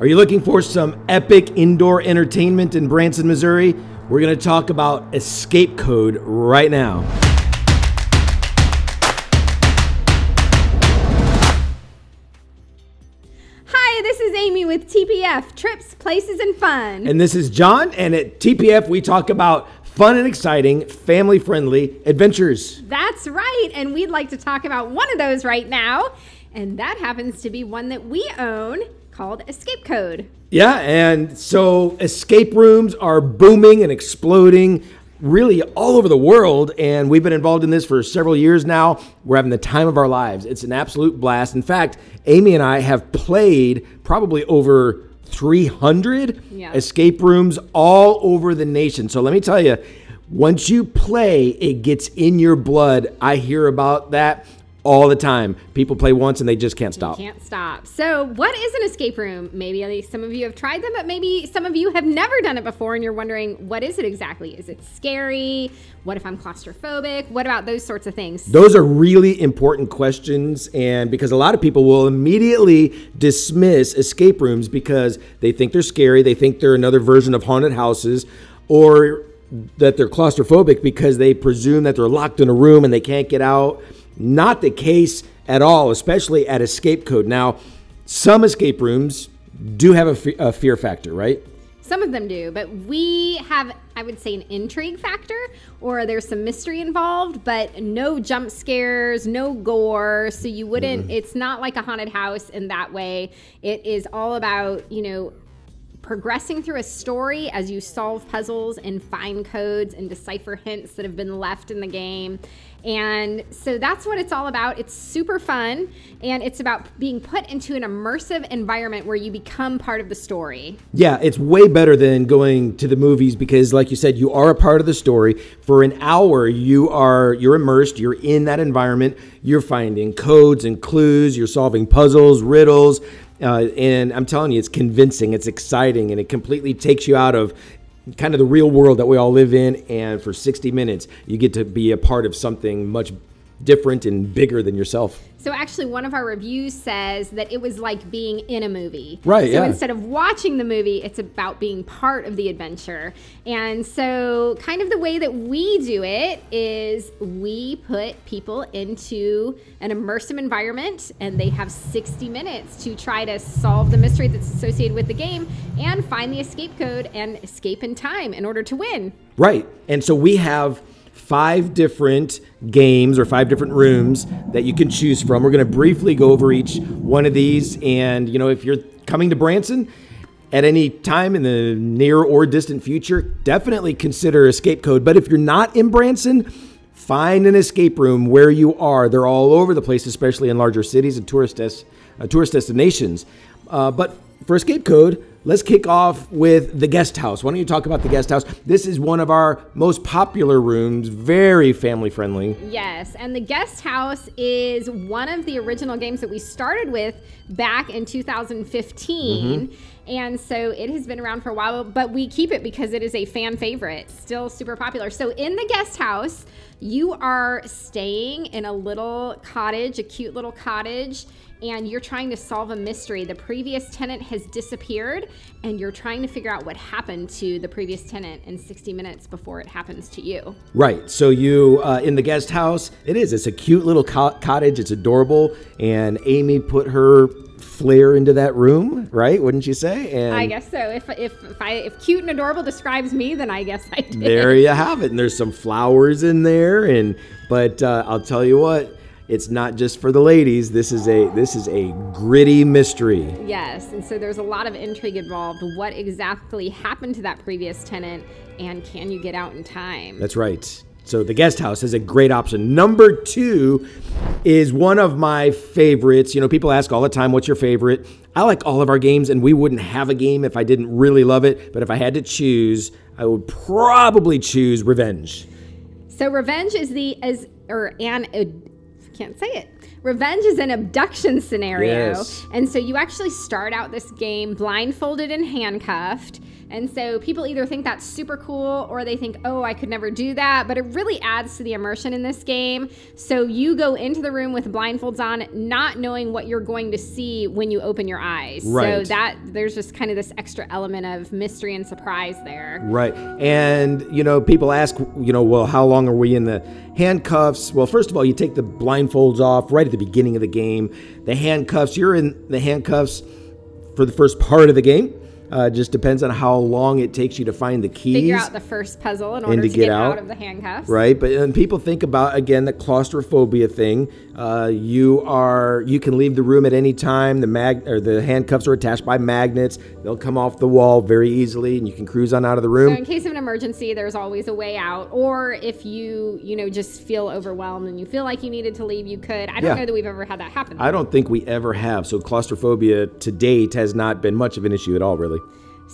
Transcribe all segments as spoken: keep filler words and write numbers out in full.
Are you looking for some epic indoor entertainment in Branson, Missouri? We're going to talk about Escape Code right now. Hi, this is Amy with T P F, Trips, Places, and Fun. And this is John, and at T P F we talk about fun and exciting, family-friendly adventures. That's right, and we'd like to talk about one of those right now, and that happens to be one that we own, called Escape Code. Yeah, and so escape rooms are booming and exploding really all over the world, and we've been involved in this for several years now. We're having the time of our lives. It's an absolute blast. In fact, Amy and I have played probably over three hundred yeah. escape rooms all over the nation. So let me tell you, once you play, it gets in your blood. I hear about that all the time. People play once and they just can't stop. They can't stop. So what is an escape room? Maybe some of you have tried them, but maybe some of you have never done it before and you're wondering, what is it exactly? Is it scary? What if I'm claustrophobic? What about those sorts of things? Those are really important questions, and because a lot of people will immediately dismiss escape rooms because they think they're scary, they think they're another version of haunted houses, or that they're claustrophobic because they presume that they're locked in a room and they can't get out. Not the case at all, especially at Escape Code. Now, some escape rooms do have a, fe a fear factor, right? Some of them do, but we have, I would say, an intrigue factor, or there's some mystery involved, but no jump scares, no gore, so you wouldn't, mm. it's not like a haunted house in that way. It is all about, you know, progressing through a story as you solve puzzles and find codes and decipher hints that have been left in the game. And so that's what it's all about. It's super fun, and it's about being put into an immersive environment where you become part of the story. Yeah, it's way better than going to the movies because, like you said, you are a part of the story. For an hour, you are, you're immersed, you're in that environment, you're finding codes and clues, you're solving puzzles, riddles, Uh, and I'm telling you, it's convincing, it's exciting, and it completely takes you out of kind of the real world that we all live in. And for sixty minutes, you get to be a part of something much different and bigger than yourself. So actually, one of our reviews says that it was like being in a movie. Right, so yeah. Instead of watching the movie, it's about being part of the adventure. And so kind of the way that we do it is we put people into an immersive environment, and they have sixty minutes to try to solve the mystery that's associated with the game and find the escape code and escape in time in order to win. Right, and so we have five different games or five different rooms that you can choose from. We're going to briefly go over each one of these. And, you know, if you're coming to Branson at any time in the near or distant future, definitely consider Escape Code. But if you're not in Branson, find an escape room where you are. They're all over the place, especially in larger cities and tourist, des uh, tourist destinations. Uh, but for Escape Code, let's kick off with the guest house. Why don't you talk about the guest house? This is one of our most popular rooms, very family friendly. Yes, and the guest house is one of the original games that we started with back in two thousand fifteen. Mm-hmm. And so it has been around for a while, but we keep it because it is a fan favorite, still super popular. So in the guest house, you are staying in a little cottage, a cute little cottage, and you're trying to solve a mystery. The previous tenant has disappeared, and you're trying to figure out what happened to the previous tenant in sixty minutes before it happens to you. Right, so you, uh, in the guest house, it is, it's a cute little co cottage, it's adorable, and Amy put her flair into that room, right? Wouldn't you say? And I guess so. If if if, I, if cute and adorable describes me, then I guess I did. There you have it. And there's some flowers in there, and but uh, I'll tell you what, it's not just for the ladies. This is a this is a gritty mystery. Yes, and so there's a lot of intrigue involved. What exactly happened to that previous tenant, and can you get out in time? That's right. So the guest house is a great option. Number two is one of my favorites. You know, people ask all the time, what's your favorite? I like all of our games, and we wouldn't have a game if I didn't really love it. But if I had to choose, I would probably choose Revenge. So Revenge is the, as or an, I can't say it. Revenge is an abduction scenario. Yes. And so you actually start out this game blindfolded and handcuffed. And so people either think that's super cool or they think, oh, I could never do that, but it really adds to the immersion in this game. So you go into the room with blindfolds on, not knowing what you're going to see when you open your eyes. Right. So that there's just kind of this extra element of mystery and surprise there. Right. And, you know, people ask, you know, well, how long are we in the handcuffs? Well, first of all, you take the blindfolds off right at the beginning of the game. The handcuffs, you're in the handcuffs for the first part of the game. Uh, just depends on how long it takes you to find the keys. Figure out the first puzzle in order to, to get, get out. out of the handcuffs. Right, but and people think about, again, the claustrophobia thing. Uh, you are you can leave the room at any time. The mag or the handcuffs are attached by magnets. They'll come off the wall very easily, and you can cruise on out of the room. So in case of an emergency, there's always a way out. Or if you you know just feel overwhelmed and you feel like you needed to leave, you could. I don't yeah. know that we've ever had that happen. I don't think we ever have. So claustrophobia to date has not been much of an issue at all, really.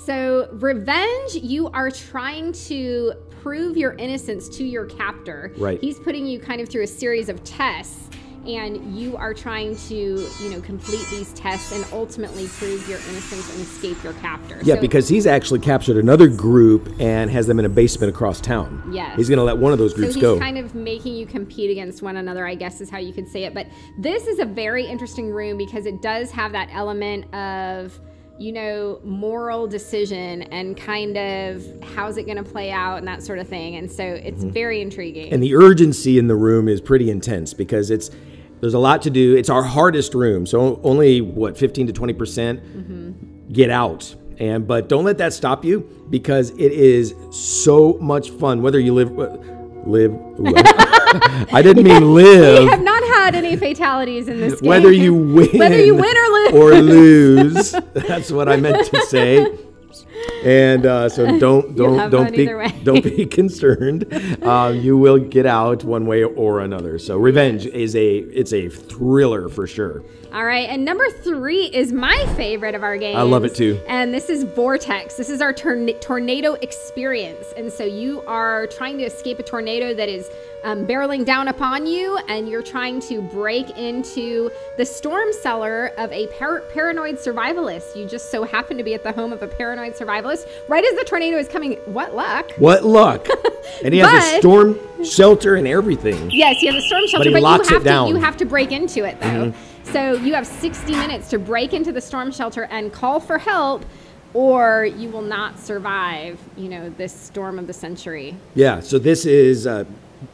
So, revenge, you are trying to prove your innocence to your captor. Right. He's putting you kind of through a series of tests, and you are trying to, you know, complete these tests and ultimately prove your innocence and escape your captor. Yeah, so, because he's actually captured another group and has them in a basement across town. Yes. He's going to let one of those groups go. So he's go. kind of making you compete against one another, I guess is how you could say it. But this is a very interesting room because it does have that element of... you know, moral decision and kind of how's it going to play out and that sort of thing. And so it's mm-hmm. very intriguing. And the urgency in the room is pretty intense because it's there's a lot to do. It's our hardest room. So only, what, fifteen to twenty percent mm-hmm. get out. And but don't let that stop you because it is so much fun, whether you live... live I didn't mean live. We have not had any fatalities in this game. Whether you win, whether you win or lose, or lose. That's what I meant to say. And uh, so don't don't don't be don't be concerned. Uh, you will get out one way or another. So revenge is a it's a thriller for sure. All right, and number three is my favorite of our games. I love it too. And this is Vortex. This is our tornado experience. And so you are trying to escape a tornado that is um, barreling down upon you, and you're trying to break into the storm cellar of a par paranoid survivalist. You just so happen to be at the home of a paranoid survivalist right as the tornado is coming. What luck. What luck. And he but, has a storm shelter and everything. Yes, he has a storm shelter, but, he but locks you, have it down. To, you have to break into it, though. Mm-hmm. So you have sixty minutes to break into the storm shelter and call for help, or you will not survive, you know, this storm of the century. Yeah, so this is, uh,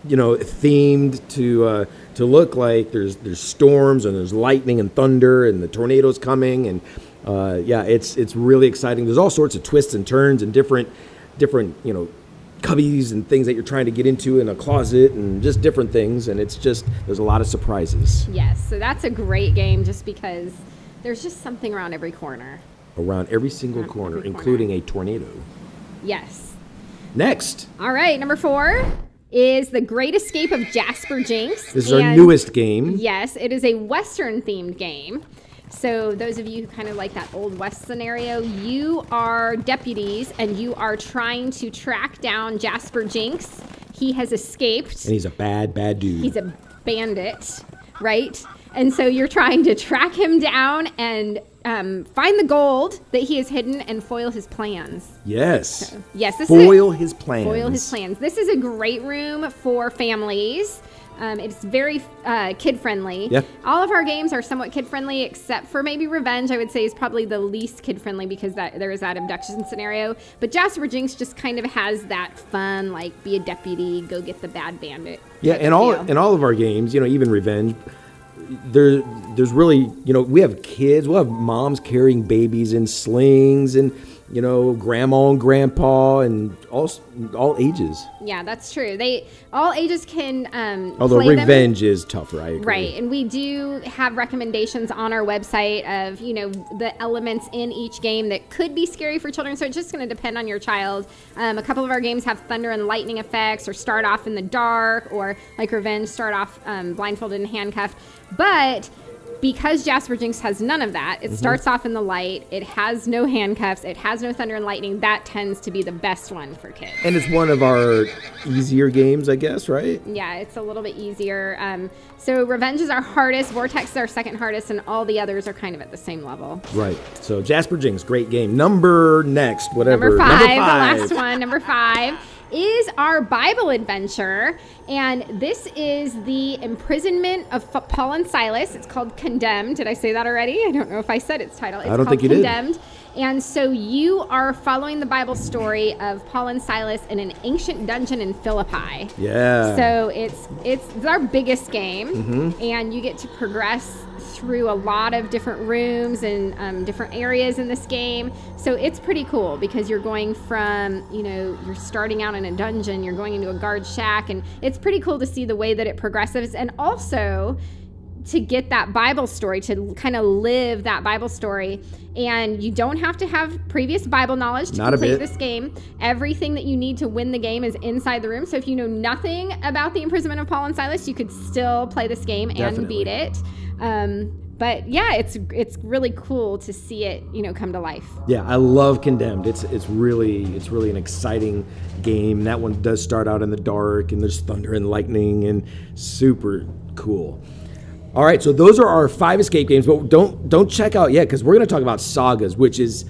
you know, themed to uh, to look like there's there's storms and there's lightning and thunder and the tornado's coming. And, uh, yeah, it's it's really exciting. There's all sorts of twists and turns and different, different you know, cubbies and things that you're trying to get into in a closet and just different things, and it's just there's a lot of surprises. Yes, so that's a great game just because there's just something around every corner. Around every single around corner, every including corner. a tornado. Yes. Next. All right, number four is The Great Escape of Jasper Jinx. This is and our newest game. Yes, it is a Western-themed game. So those of you who kind of like that Old West scenario, you are deputies and you are trying to track down Jasper Jinx. He has escaped. And he's a bad, bad dude. He's a bandit, right? And so you're trying to track him down and um, find the gold that he has hidden and foil his plans. Yes. So, yes. This foil is a, his plans. Foil his plans. This is a great room for families. Um, it's very uh, kid-friendly. Yep. All of our games are somewhat kid-friendly, except for maybe Revenge, I would say, is probably the least kid-friendly because that, there is that abduction scenario. But Jasper Jinx just kind of has that fun, like, be a deputy, go get the bad bandit. Yeah, and all, in all of our games, you know, even Revenge, there, there's really, you know, we have kids. We'll have moms carrying babies in slings and... you know, grandma and grandpa and all all ages. Yeah, that's true. They all ages can um although play Revenge them. Is tougher, I agree. Right, and we do have recommendations on our website of, you know, the elements in each game that could be scary for children, so it's just going to depend on your child. Um, a couple of our games have thunder and lightning effects or start off in the dark or, like Revenge, start off um, blindfolded and handcuffed. But because Jasper Jinx has none of that, it mm-hmm. starts off in the light, it has no handcuffs, it has no thunder and lightning. That tends to be the best one for kids. And it's one of our easier games, I guess, right? Yeah, it's a little bit easier. Um, so Revenge is our hardest, Vortex is our second hardest, and all the others are kind of at the same level. Right. So Jasper Jinx, great game. Number next, whatever. Number five, number five. the last one, number five. Is our Bible adventure, and this is the imprisonment of F Paul and Silas. It's called Condemned. Did I say that already? I don't know if I said its title. It's I don't called think you Condemned. Did. And so you are following the Bible story of Paul and Silas in an ancient dungeon in Philippi. Yeah. So it's it's, it's our biggest game, mm-hmm. and you get to progress through a lot of different rooms and um, different areas in this game. So it's pretty cool because you're going from, you know, you're starting out in a dungeon, you're going into a guard shack, and it's pretty cool to see the way that it progresses, and also to get that Bible story, to kind of live that Bible story. And you don't have to have previous Bible knowledge to Not complete this game. Everything that you need to win the game is inside the room. So if you know nothing about the imprisonment of Paul and Silas, you could still play this game and Definitely. beat it. Um, but yeah, it's it's really cool to see it, you know, come to life. Yeah, I love Condemned. It's it's really it's really an exciting game. That one does start out in the dark, and there's thunder and lightning, and super cool. All right, so those are our five escape games, but don't don't check out yet because we're going to talk about Sagas, which is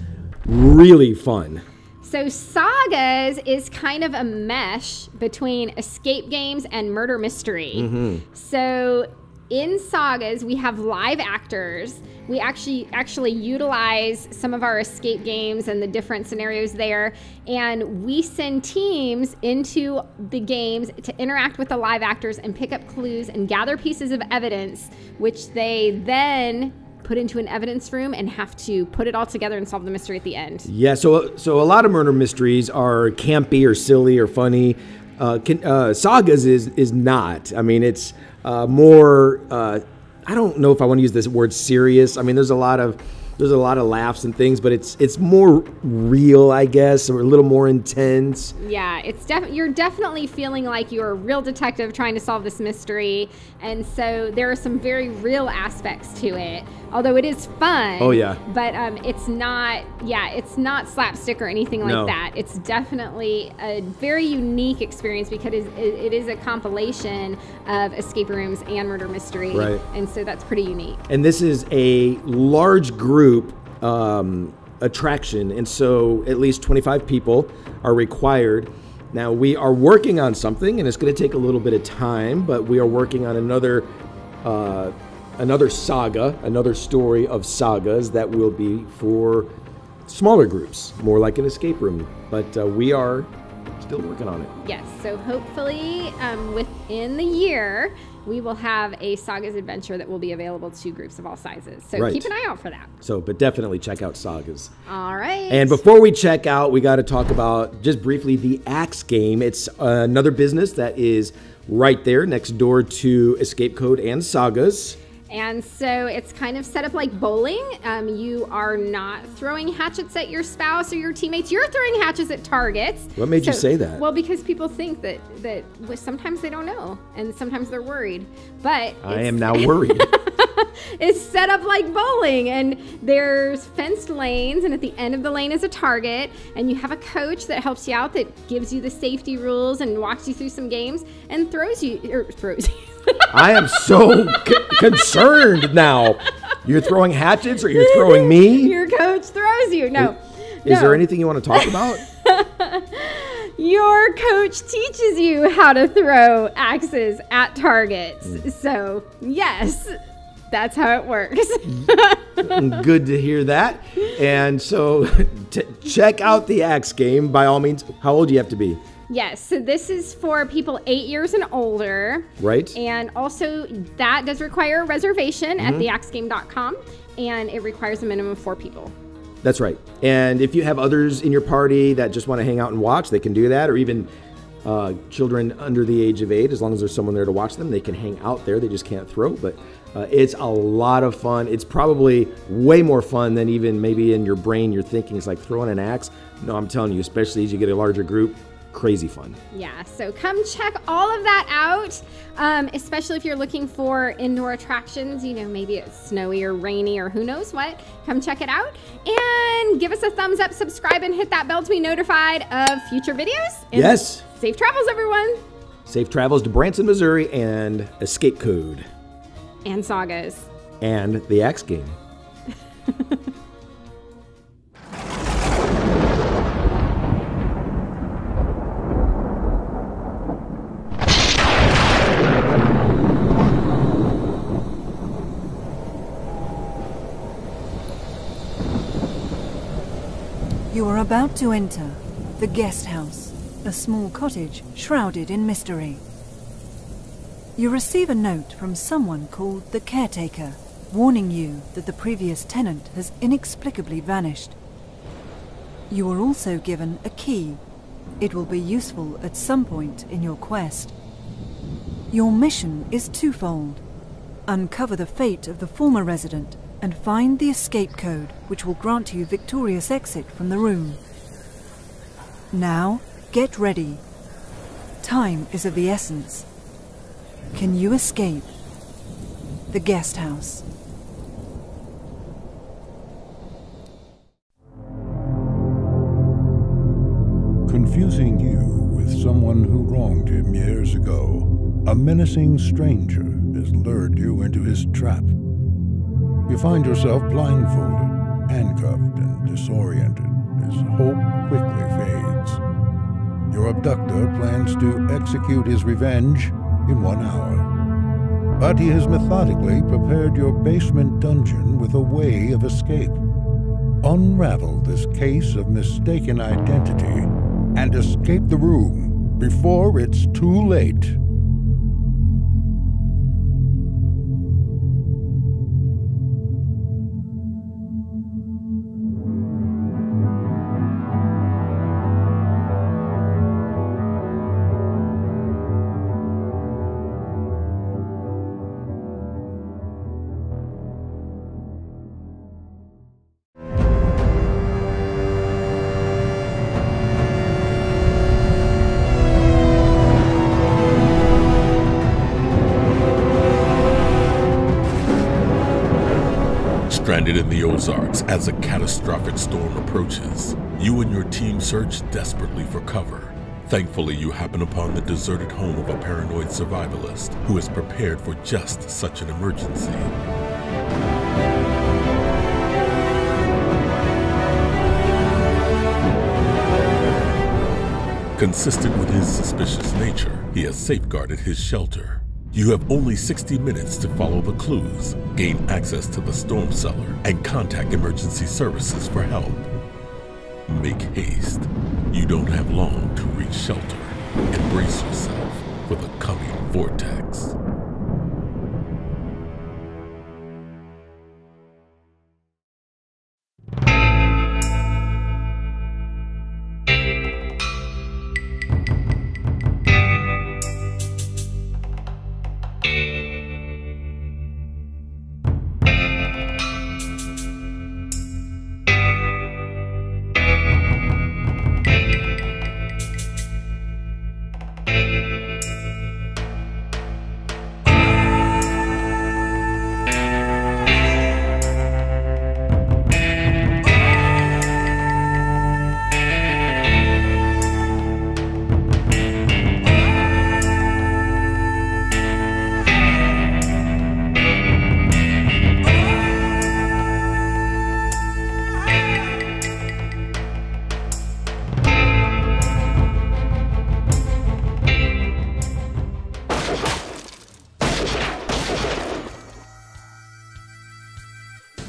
really fun. So Sagas is kind of a mesh between escape games and murder mystery. Mm-hmm. So in Sagas, we have live actors. We actually actually utilize some of our escape games and the different scenarios there, and we send teams into the games to interact with the live actors and pick up clues and gather pieces of evidence, which they then put into an evidence room and have to put it all together and solve the mystery at the end. Yeah, so, so a lot of murder mysteries are campy or silly or funny. Uh, can, uh, Sagas is, is not. I mean, it's uh, more, uh, I don't know if I want to use this word serious. I mean, there's a lot of, there's a lot of laughs and things, but it's, it's more real, I guess, or a little more intense. Yeah. It's def- you're definitely feeling like you're a real detective trying to solve this mystery. And so there are some very real aspects to it, although it is fun. Oh yeah. But, um, it's not, yeah, it's not slapstick or anything like no. that. It's definitely a very unique experience because it, it is a compilation of escape rooms and murder mystery. Right. And so that's pretty unique. And this is a large group, um, attraction. And so at least twenty-five people are required. Now we are working on something and it's going to take a little bit of time, but we are working on another, uh, another saga, another story of sagas that will be for smaller groups, more like an escape room. But uh, we are still working on it. Yes, so hopefully um, within the year, we will have a Sagas adventure that will be available to groups of all sizes. So right. keep an eye out for that. So, but definitely check out Sagas. All right. And before we check out, we got to talk about, just briefly, the Axe Game. It's another business that is right there next door to Escape Code and Sagas. And so it's kind of set up like bowling. Um, you are not throwing hatchets at your spouse or your teammates. You're throwing hatchets at targets. What made so, you say that? Well, because people think that, that well, sometimes they don't know and sometimes they're worried. But I am now worried. It's set up like bowling, and there's fenced lanes, and at the end of the lane is a target, and you have a coach that helps you out, that gives you the safety rules and walks you through some games and throws you, or throws you. I am so concerned now. You're throwing hatchets or you're throwing me? Your coach throws you. No. Is, no. is there anything you want to talk about? Your coach teaches you how to throw axes at targets. Mm. So, yes, that's how it works. Good to hear that. And so t check out the Axe Game. By all means, how old do you have to be? Yes, so this is for people eight years and older. Right. And also that does require a reservation mm-hmm. at the axe game dot com, and it requires a minimum of four people. That's right. And if you have others in your party that just want to hang out and watch, they can do that, or even uh, children under the age of eight, as long as there's someone there to watch them, they can hang out there. They just can't throw, but uh, it's a lot of fun. It's probably way more fun than even maybe in your brain you're thinking. It's like throwing an axe. No, I'm telling you, especially as you get a larger group, crazy fun. Yeah, so come check all of that out, um, especially if you're looking for indoor attractions. You know, maybe it's snowy or rainy or who knows what. Come check it out and give us a thumbs up, subscribe, and hit that bell to be notified of future videos. And yes. Safe travels, everyone. Safe travels to Branson, Missouri, and Escape Code. And Sagas. And The Axe Game. You are about to enter the guest house, a small cottage shrouded in mystery. You receive a note from someone called the caretaker, warning you that the previous tenant has inexplicably vanished. You are also given a key. It will be useful at some point in your quest. Your mission is twofold: uncover the fate of the former resident and find the escape code, which will grant you victorious exit from the room. Now, get ready. Time is of the essence. Can you escape the guest house? Confusing you with someone who wronged him years ago, a menacing stranger has lured you into his trap. You find yourself blindfolded, handcuffed, and disoriented as hope quickly fades. Your abductor plans to execute his revenge in one hour, but he has methodically prepared your basement dungeon with a way of escape. Unravel this case of mistaken identity and escape the room before it's too late. Stranded in the Ozarks as a catastrophic storm approaches, you and your team search desperately for cover. Thankfully, you happen upon the deserted home of a paranoid survivalist who is prepared for just such an emergency. Consistent with his suspicious nature, he has safeguarded his shelter. You have only sixty minutes to follow the clues, gain access to the storm cellar, and contact emergency services for help. Make haste. You don't have long to reach shelter. And brace yourself for the coming vortex.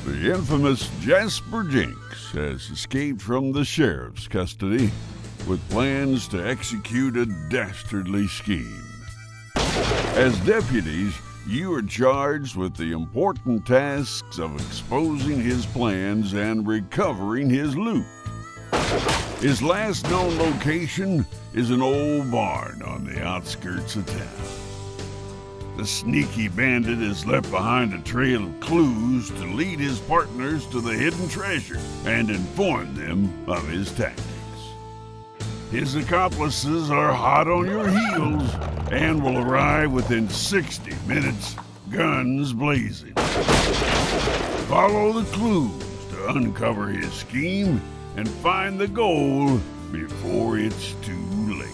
The infamous Jasper Jinx has escaped from the sheriff's custody with plans to execute a dastardly scheme. As deputies, you are charged with the important tasks of exposing his plans and recovering his loot. His last known location is an old barn on the outskirts of town. The sneaky bandit is left behind a trail of clues to lead his partners to the hidden treasure and inform them of his tactics. His accomplices are hot on your heels and will arrive within sixty minutes, guns blazing. Follow the clues to uncover his scheme and find the goal before it's too late.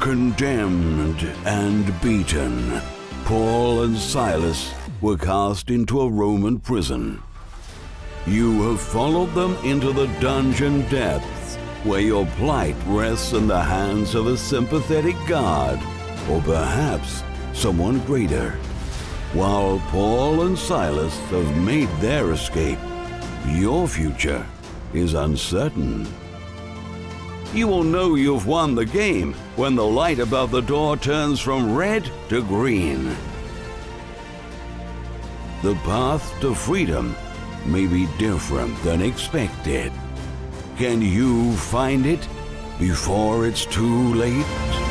Condemned and beaten, Paul and Silas were cast into a Roman prison. You have followed them into the dungeon depths, where your plight rests in the hands of a sympathetic guard, or perhaps someone greater. While Paul and Silas have made their escape, your future is uncertain. You will know you've won the game when the light above the door turns from red to green. The path to freedom may be different than expected. Can you find it before it's too late?